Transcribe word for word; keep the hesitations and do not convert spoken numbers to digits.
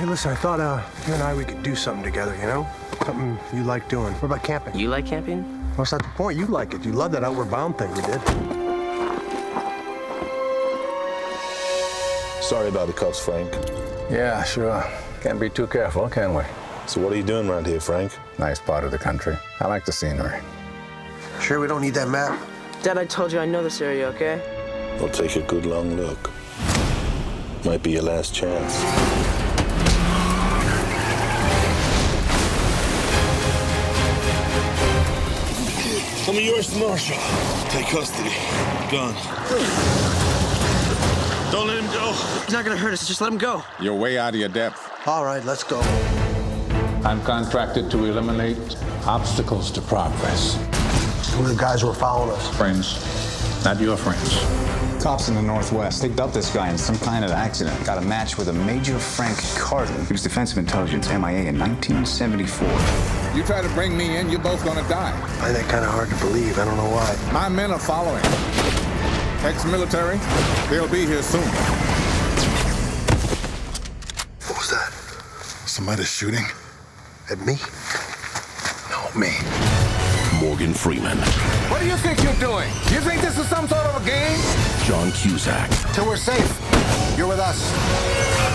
Hey, listen, I thought uh, you and I, we could do something together, you know? Something you like doing. What about camping? You like camping? Well, that's not the point. You like it. You love that Outward Bound thing you did. Sorry about the cuffs, Frank. Yeah, sure. Can't be too careful, can we? So what are you doing around here, Frank? Nice part of the country. I like the scenery. Sure, we don't need that map. Dad, I told you I know this area, okay? Well, take a good long look. Might be your last chance. Some of yours, Marshal. Take custody. Gone. Don't let him go. He's not gonna hurt us. Just let him go. You're way out of your depth. All right, let's go. I'm contracted to eliminate obstacles to progress. Who are the guys who are following us? Friends. Not your friends. Cops in the Northwest picked up this guy in some kind of accident. Got a match with a Major Frank Carter. He was Defense of Intelligence, M I A, in nineteen seventy-four. You try to bring me in, you're both gonna die. I find that kind of hard to believe. I don't know why. My men are following. Ex-military, they'll be here soon. What was that? Somebody shooting? At me? No, me. Morgan Freeman. What do you think you're doing? You think this is some sort of a game? John Cusack. Till we're safe, you're with us.